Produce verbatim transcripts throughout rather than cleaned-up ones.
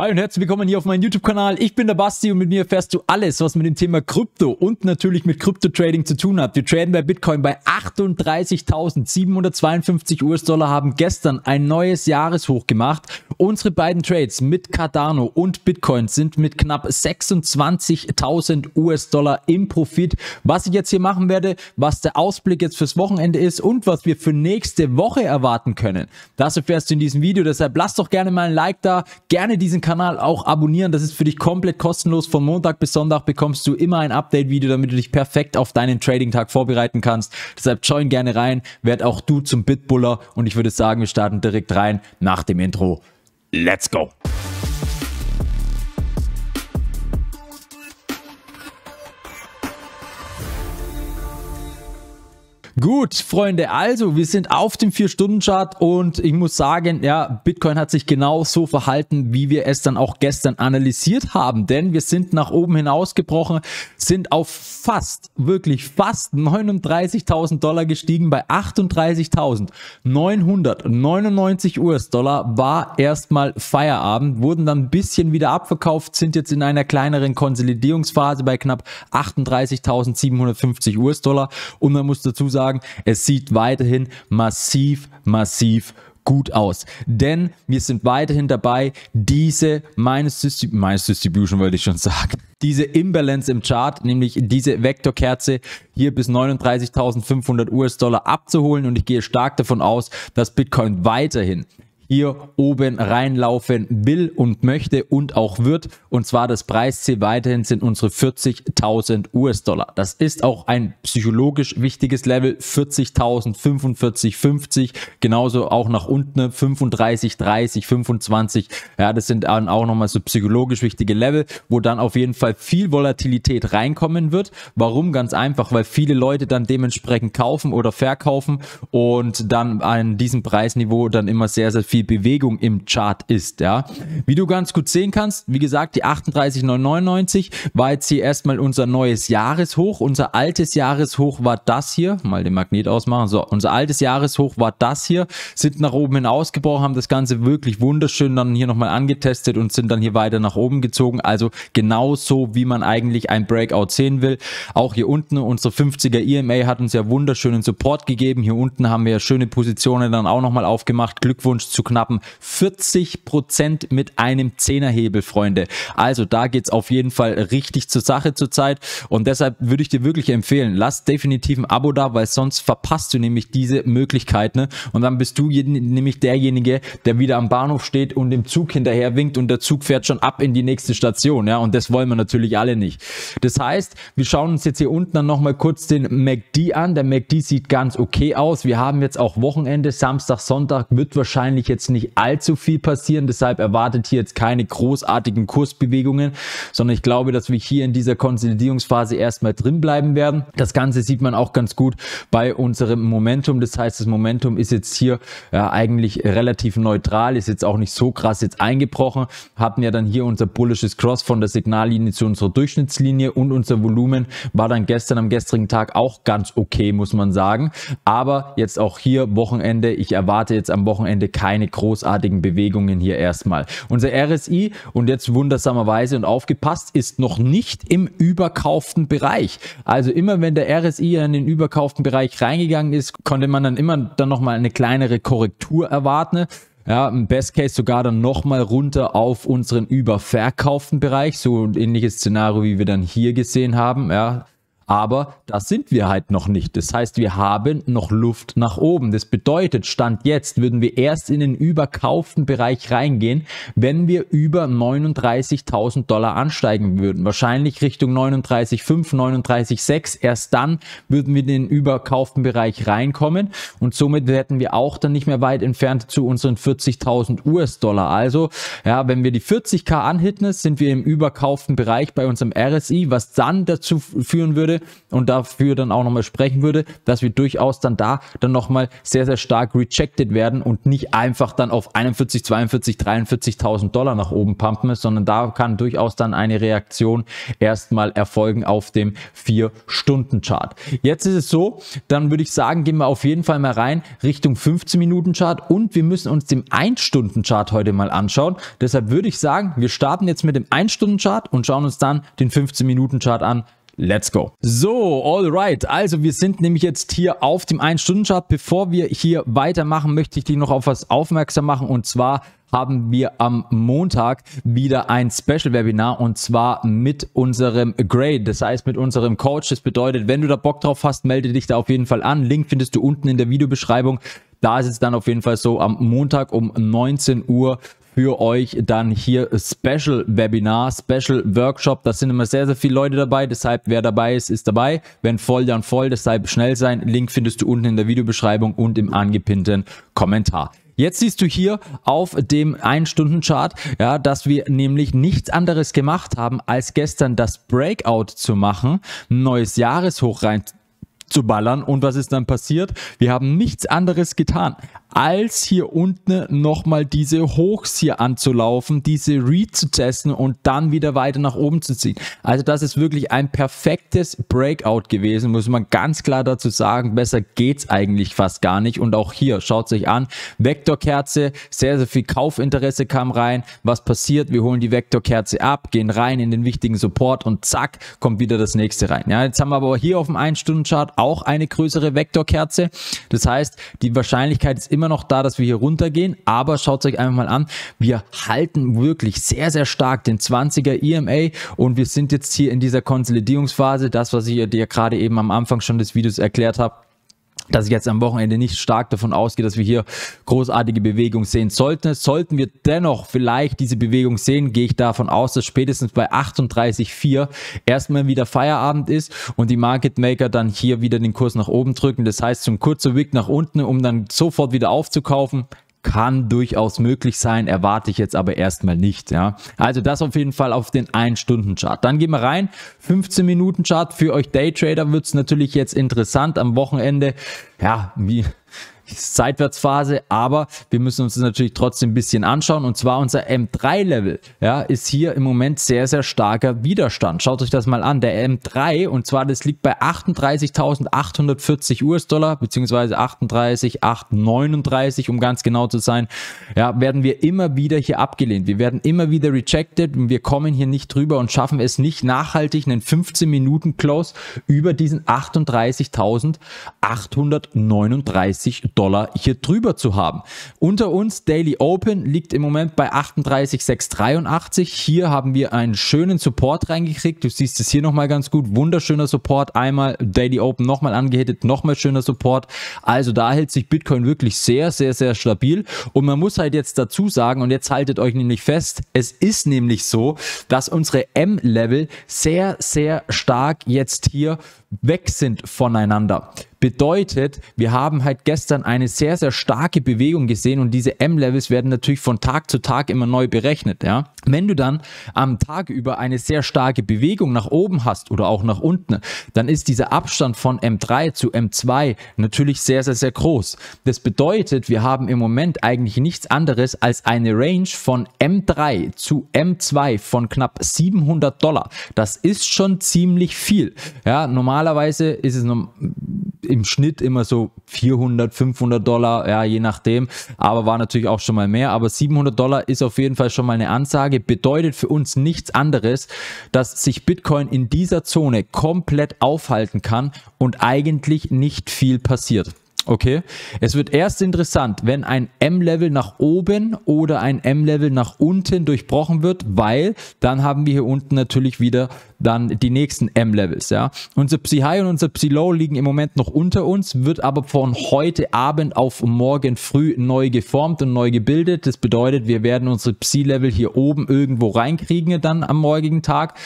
Hi und herzlich willkommen hier auf meinem YouTube-Kanal. Ich bin der Basti und mit mir erfährst du alles, was mit dem Thema Krypto und natürlich mit Krypto-Trading zu tun hat. Wir traden bei Bitcoin bei achtunddreißigtausendsiebenhundertzweiundfünfzig U S-Dollar, haben gestern ein neues Jahreshoch gemacht. Unsere beiden Trades mit Cardano und Bitcoin sind mit knapp sechsundzwanzigtausend U S-Dollar im Profit. Was ich jetzt hier machen werde, was der Ausblick jetzt fürs Wochenende ist und was wir für nächste Woche erwarten können, das erfährst du in diesem Video. Deshalb lass doch gerne mal ein Like da, gerne diesen Kanal Kanal auch abonnieren, das ist für dich komplett kostenlos. Von Montag bis Sonntag bekommst du immer ein Update-Video, damit du dich perfekt auf deinen Trading-Tag vorbereiten kannst. Deshalb join gerne rein, werd auch du zum Bitbuller und ich würde sagen, wir starten direkt rein nach dem Intro. Let's go! Gut, Freunde, also wir sind auf dem vier-Stunden-Chart und ich muss sagen, ja, Bitcoin hat sich genau so verhalten, wie wir es dann auch gestern analysiert haben, denn wir sind nach oben hinausgebrochen, sind auf fast, wirklich fast neununddreißigtausend Dollar gestiegen, bei achtunddreißigtausendneunhundertneunundneunzig U S-Dollar war erstmal Feierabend, wurden dann ein bisschen wieder abverkauft, sind jetzt in einer kleineren Konsolidierungsphase bei knapp achtunddreißigtausendsiebenhundertfünfzig U S-Dollar und man muss dazu sagen, es sieht weiterhin massiv, massiv gut aus. Denn wir sind weiterhin dabei, diese Minus Distribution, wollte ich schon sagen, diese Imbalance im Chart, nämlich diese Vektorkerze hier bis neununddreißigtausendfünfhundert U S-Dollar abzuholen. Und ich gehe stark davon aus, dass Bitcoin weiterhin hier oben reinlaufen will und möchte und auch wird. Und zwar das Preisziel weiterhin sind unsere vierzigtausend U S-Dollar. Das ist auch ein psychologisch wichtiges Level, vierzigtausend, fünfundvierzig, fünfzig, genauso auch nach unten, fünfunddreißig, dreißig, fünfundzwanzig. Ja, das sind dann auch nochmal so psychologisch wichtige Level, wo dann auf jeden Fall viel Volatilität reinkommen wird. Warum? Ganz einfach, weil viele Leute dann dementsprechend kaufen oder verkaufen und dann an diesem Preisniveau dann immer sehr, sehr viel Bewegung im Chart ist, ja. Wie du ganz gut sehen kannst, wie gesagt, die achtunddreißigtausendneunhundertneunundneunzig war jetzt hier erstmal unser neues Jahreshoch. Unser altes Jahreshoch war das hier. Mal den Magnet ausmachen. So, unser altes Jahreshoch war das hier. Sind nach oben hinausgebrochen, haben das Ganze wirklich wunderschön dann hier nochmal angetestet und sind dann hier weiter nach oben gezogen. Also genauso, wie man eigentlich ein Breakout sehen will. Auch hier unten, unsere fünfziger E M A hat uns ja wunderschönen Support gegeben. Hier unten haben wir ja schöne Positionen dann auch nochmal aufgemacht. Glückwunsch zu zu knappen vierzig Prozent mit einem Zehnerhebel, Freunde. Also da geht es auf jeden Fall richtig zur Sache zurzeit und deshalb würde ich dir wirklich empfehlen, lass definitiv ein Abo da, weil sonst verpasst du nämlich diese Möglichkeit, ne? Und dann bist du nämlich derjenige, der wieder am Bahnhof steht und dem Zug hinterher winkt und der Zug fährt schon ab in die nächste Station, ja, und das wollen wir natürlich alle nicht. Das heißt, wir schauen uns jetzt hier unten dann nochmal kurz den M A C D an. Der M A C D sieht ganz okay aus. Wir haben jetzt auch Wochenende, Samstag, Sonntag wird wahrscheinlich jetzt nicht allzu viel passieren, deshalb erwartet hier jetzt keine großartigen Kursbewegungen, sondern ich glaube, dass wir hier in dieser Konsolidierungsphase erstmal drin bleiben werden. Das Ganze sieht man auch ganz gut bei unserem Momentum, das heißt, das Momentum ist jetzt hier ja, eigentlich relativ neutral, ist jetzt auch nicht so krass jetzt eingebrochen, hatten ja dann hier unser bullisches Cross von der Signallinie zu unserer Durchschnittslinie und unser Volumen war dann gestern am gestrigen Tag auch ganz okay, muss man sagen, aber jetzt auch hier Wochenende, ich erwarte jetzt am Wochenende keine Keine großartigen Bewegungen hier erstmal. Unser R S I, und jetzt wundersamerweise und aufgepasst, ist noch nicht im überkauften Bereich. Also immer wenn der R S I in den überkauften Bereich reingegangen ist, konnte man dann immer dann nochmal eine kleinere Korrektur erwarten. Ja, im Best Case sogar dann nochmal runter auf unseren überverkauften Bereich. So ein ähnliches Szenario, wie wir dann hier gesehen haben, ja. Aber das sind wir halt noch nicht. Das heißt, wir haben noch Luft nach oben. Das bedeutet, Stand jetzt würden wir erst in den überkauften Bereich reingehen, wenn wir über neununddreißigtausend Dollar ansteigen würden. Wahrscheinlich Richtung neununddreißig Komma fünf, neununddreißig Komma sechs. Erst dann würden wir in den überkauften Bereich reinkommen. Und somit hätten wir auch dann nicht mehr weit entfernt zu unseren vierzigtausend U S-Dollar. Also, ja, wenn wir die vierzigtausend anhitten, sind wir im überkauften Bereich bei unserem R S I, was dann dazu führen würde, würde und dafür dann auch nochmal sprechen würde, dass wir durchaus dann da dann nochmal sehr, sehr stark rejected werden und nicht einfach dann auf einundvierzig, zweiundvierzig, dreiundvierzigtausend Dollar nach oben pumpen, sondern da kann durchaus dann eine Reaktion erstmal erfolgen auf dem vier-Stunden-Chart. Jetzt ist es so, dann würde ich sagen, gehen wir auf jeden Fall mal rein Richtung fünfzehn-Minuten-Chart und wir müssen uns den ein-Stunden-Chart heute mal anschauen. Deshalb würde ich sagen, wir starten jetzt mit dem ein-Stunden-Chart und schauen uns dann den fünfzehn-Minuten-Chart an. Let's go. So, alright. Also wir sind nämlich jetzt hier auf dem ein-Stunden-Chart. Bevor wir hier weitermachen, möchte ich dich noch auf was aufmerksam machen und zwar haben wir am Montag wieder ein Special-Webinar und zwar mit unserem Grade, das heißt mit unserem Coach. Das bedeutet, wenn du da Bock drauf hast, melde dich da auf jeden Fall an. Link findest du unten in der Videobeschreibung. Da ist es dann auf jeden Fall so am Montag um neunzehn Uhr. Für euch dann hier Special Webinar, Special Workshop. Da sind immer sehr, sehr viele Leute dabei. Deshalb, wer dabei ist, ist dabei. Wenn voll, dann voll. Deshalb schnell sein. Link findest du unten in der Videobeschreibung und im angepinnten Kommentar. Jetzt siehst du hier auf dem ein-Stunden-Chart, ja, dass wir nämlich nichts anderes gemacht haben, als gestern das Breakout zu machen, ein neues Jahreshoch reinzubringen. zu ballern. Und was ist dann passiert? Wir haben nichts anderes getan, als hier unten nochmal diese Hochs hier anzulaufen, diese Read zu testen und dann wieder weiter nach oben zu ziehen. Also das ist wirklich ein perfektes Breakout gewesen, muss man ganz klar dazu sagen. Besser geht's eigentlich fast gar nicht. Und auch hier, schaut euch an, Vektorkerze, sehr, sehr viel Kaufinteresse kam rein. Was passiert? Wir holen die Vektorkerze ab, gehen rein in den wichtigen Support und zack, kommt wieder das nächste rein. Ja, jetzt haben wir aber hier auf dem ein-Stunden-Chart auch eine größere Vektorkerze. Das heißt, die Wahrscheinlichkeit ist immer noch da, dass wir hier runtergehen, aber schaut euch einfach mal an, wir halten wirklich sehr, sehr stark den zwanziger E M A und wir sind jetzt hier in dieser Konsolidierungsphase, das, was ich dir gerade eben am Anfang schon des Videos erklärt habe, dass ich jetzt am Wochenende nicht stark davon ausgehe, dass wir hier großartige Bewegung sehen sollten. Sollten wir dennoch vielleicht diese Bewegung sehen, gehe ich davon aus, dass spätestens bei achtunddreißig Komma vier erstmal wieder Feierabend ist und die Market Maker dann hier wieder den Kurs nach oben drücken. Das heißt, so ein kurzer Weg nach unten, um dann sofort wieder aufzukaufen, kann durchaus möglich sein, erwarte ich jetzt aber erstmal nicht. Ja, also das auf jeden Fall auf den ein-Stunden-Chart. Dann gehen wir rein, fünfzehn-Minuten-Chart. Für euch Daytrader wird es natürlich jetzt interessant am Wochenende. Ja, wie Seitwärtsphase, aber wir müssen uns das natürlich trotzdem ein bisschen anschauen und zwar unser M drei Level, ja, ist hier im Moment sehr, sehr starker Widerstand. Schaut euch das mal an, der M drei und zwar das liegt bei achtunddreißigtausend achthundertvierzig US-Dollar beziehungsweise achtunddreißigtausendachthundertneununddreißig, um ganz genau zu sein, ja, werden wir immer wieder hier abgelehnt. Wir werden immer wieder rejected und wir kommen hier nicht drüber und schaffen es nicht nachhaltig, einen fünfzehn-Minuten-Close über diesen achtunddreißigtausend achthundertneununddreißig Dollar hier drüber zu haben. Unter uns Daily Open liegt im Moment bei achtunddreißigtausendsechshundertdreiundachtzig. Hier haben wir einen schönen Support reingekriegt. Du siehst es hier nochmal ganz gut. Wunderschöner Support. Einmal Daily Open nochmal angehittet, nochmal schöner Support. Also da hält sich Bitcoin wirklich sehr, sehr, sehr stabil. Und man muss halt jetzt dazu sagen, und jetzt haltet euch nämlich fest, es ist nämlich so, dass unsere M-Level sehr, sehr stark jetzt hier weg sind voneinander. Bedeutet, wir haben halt gestern eine sehr, sehr starke Bewegung gesehen und diese M-Levels werden natürlich von Tag zu Tag immer neu berechnet. Ja? Wenn du dann am Tag über eine sehr starke Bewegung nach oben hast oder auch nach unten, dann ist dieser Abstand von M drei zu M zwei natürlich sehr, sehr, sehr groß. Das bedeutet, wir haben im Moment eigentlich nichts anderes als eine Range von M drei zu M zwei von knapp siebenhundert Dollar. Das ist schon ziemlich viel. Ja, normalerweise ist es noch im Schnitt immer so vierhundert, fünfhundert Dollar, ja, je nachdem, aber war natürlich auch schon mal mehr, aber siebenhundert Dollar ist auf jeden Fall schon mal eine Ansage, bedeutet für uns nichts anderes, dass sich Bitcoin in dieser Zone komplett aufhalten kann und eigentlich nicht viel passiert. Okay, es wird erst interessant, wenn ein M-Level nach oben oder ein M-Level nach unten durchbrochen wird, weil dann haben wir hier unten natürlich wieder dann die nächsten M-Levels. Ja, unser Psi-High und unser Psi-Low liegen im Moment noch unter uns, wird aber von heute Abend auf morgen früh neu geformt und neu gebildet. Das bedeutet, wir werden unsere Psi-Level hier oben irgendwo reinkriegen dann am morgigen Tag.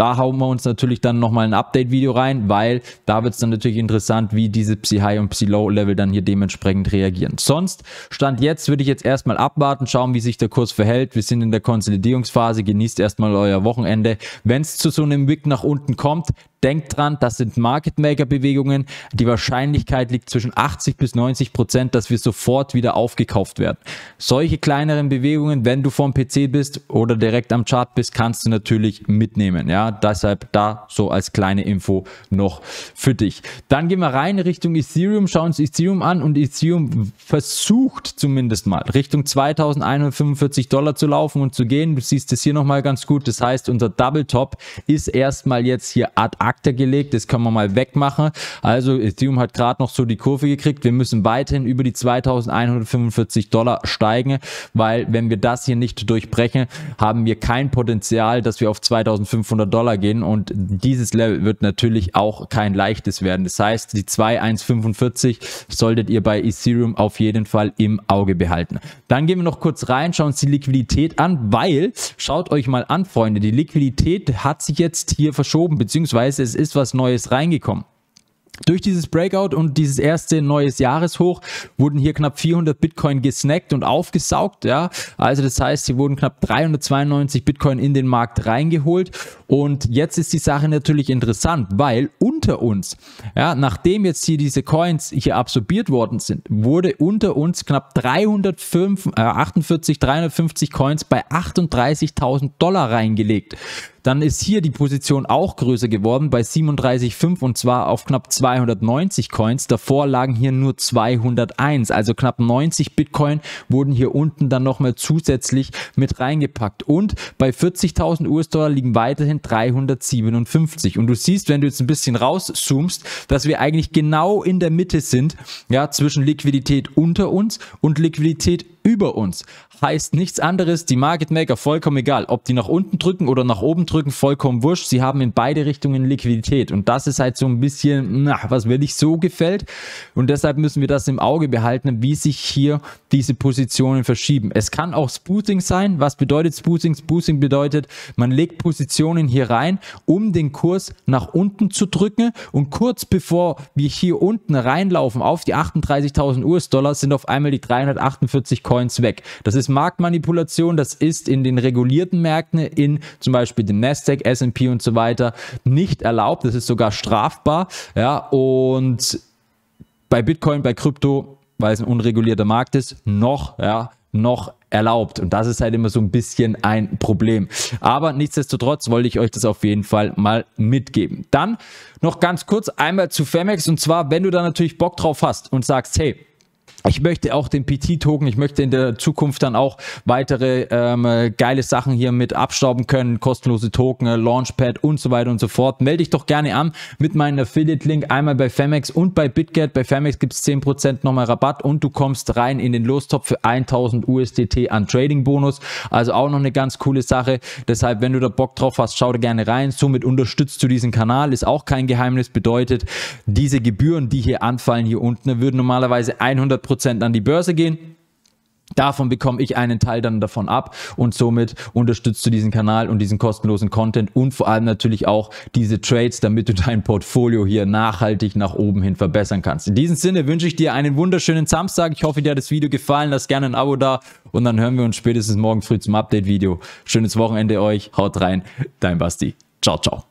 Da hauen wir uns natürlich dann nochmal ein Update-Video rein, weil da wird es dann natürlich interessant, wie diese Psi-High und Psi-Low-Level dann hier dementsprechend reagieren. Sonst, Stand jetzt, würde ich jetzt erstmal abwarten, schauen, wie sich der Kurs verhält. Wir sind in der Konsolidierungsphase, genießt erstmal euer Wochenende. Wenn es zu so einem Wick nach unten kommt, Denkt dran, das sind Market Maker Bewegungen. Die Wahrscheinlichkeit liegt zwischen achtzig bis neunzig Prozent, dass wir sofort wieder aufgekauft werden. Solche kleineren Bewegungen, wenn du vom P C bist oder direkt am Chart bist, kannst du natürlich mitnehmen. Ja, deshalb da so als kleine Info noch für dich. Dann gehen wir rein Richtung Ethereum, schauen uns Ethereum an und Ethereum versucht zumindest mal Richtung zweitausendeinhundertfünfundvierzig Dollar zu laufen und zu gehen. Du siehst es hier nochmal ganz gut. Das heißt, unser Double Top ist erstmal jetzt hier ad acta gelegt. Das kann man mal wegmachen. Also Ethereum hat gerade noch so die Kurve gekriegt. Wir müssen weiterhin über die zweitausendeinhundertfünfundvierzig Dollar steigen, weil wenn wir das hier nicht durchbrechen, haben wir kein Potenzial, dass wir auf zweitausendfünfhundert Dollar gehen und dieses Level wird natürlich auch kein leichtes werden. Das heißt, die zweitausendeinhundertfünfundvierzig solltet ihr bei Ethereum auf jeden Fall im Auge behalten. Dann gehen wir noch kurz rein, schauen uns die Liquidität an, weil, schaut euch mal an, Freunde, die Liquidität hat sich jetzt hier verschoben, beziehungsweise es ist was Neues reingekommen. Durch dieses Breakout und dieses erste neues Jahreshoch wurden hier knapp vierhundert Bitcoin gesnackt und aufgesaugt. Ja, also das heißt, hier wurden knapp dreihundertzweiundneunzig Bitcoin in den Markt reingeholt. Und jetzt ist die Sache natürlich interessant, weil unter uns, ja, nachdem jetzt hier diese Coins hier absorbiert worden sind, wurde unter uns knapp dreihundertachtundvierzig, dreihundertfünfzig Coins bei achtunddreißigtausend Dollar reingelegt. Dann ist hier die Position auch größer geworden bei siebenunddreißig Komma fünf und zwar auf knapp zweihundertneunzig Coins. Davor lagen hier nur zweihunderteins, also knapp neunzig Bitcoin wurden hier unten dann nochmal zusätzlich mit reingepackt. Und bei vierzigtausend U S Dollar liegen weiterhin dreihundertsiebenundfünfzig. Und du siehst, wenn du jetzt ein bisschen rauszoomst, dass wir eigentlich genau in der Mitte sind, ja, zwischen Liquidität unter uns und Liquidität über uns. Heißt nichts anderes, die Market Maker, vollkommen egal, ob die nach unten drücken oder nach oben drücken, vollkommen wurscht, sie haben in beide Richtungen Liquidität und das ist halt so ein bisschen, na, was mir nicht so gefällt und deshalb müssen wir das im Auge behalten, wie sich hier diese Positionen verschieben. Es kann auch Spoofing sein. Was bedeutet Spoofing? Spoofing bedeutet, man legt Positionen hier rein, um den Kurs nach unten zu drücken und kurz bevor wir hier unten reinlaufen auf die achtunddreißigtausend U S Dollar sind auf einmal die dreihundertachtundvierzig Coins weg. Das ist Marktmanipulation, das ist in den regulierten Märkten, in zum Beispiel dem Nasdaq, S und P und so weiter nicht erlaubt, das ist sogar strafbar, ja, und bei Bitcoin, bei Krypto, weil es ein unregulierter Markt ist, noch, ja, noch erlaubt und das ist halt immer so ein bisschen ein Problem, aber nichtsdestotrotz wollte ich euch das auf jeden Fall mal mitgeben. Dann noch ganz kurz einmal zu Phemex und zwar, wenn du da natürlich Bock drauf hast und sagst, hey, ich möchte auch den P T-Token, ich möchte in der Zukunft dann auch weitere ähm, geile Sachen hier mit abstauben können, kostenlose Token, Launchpad und so weiter und so fort. Melde dich doch gerne an mit meinem Affiliate-Link, einmal bei Phemex und bei Bitget. Bei Phemex gibt es zehn Prozent nochmal Rabatt und du kommst rein in den Lostopf für tausend U S D T an Trading-Bonus. Also auch noch eine ganz coole Sache. Deshalb, wenn du da Bock drauf hast, schau da gerne rein. Somit unterstützt du diesen Kanal, ist auch kein Geheimnis. Bedeutet, diese Gebühren, die hier anfallen, hier unten, würden normalerweise hundert Prozent an die Börse gehen. Davon bekomme ich einen Teil dann davon ab und somit unterstützt du diesen Kanal und diesen kostenlosen Content und vor allem natürlich auch diese Trades, damit du dein Portfolio hier nachhaltig nach oben hin verbessern kannst. In diesem Sinne wünsche ich dir einen wunderschönen Samstag. Ich hoffe, dir hat das Video gefallen. Lass gerne ein Abo da und dann hören wir uns spätestens morgen früh zum Update-Video. Schönes Wochenende euch. Haut rein. Dein Basti. Ciao, ciao.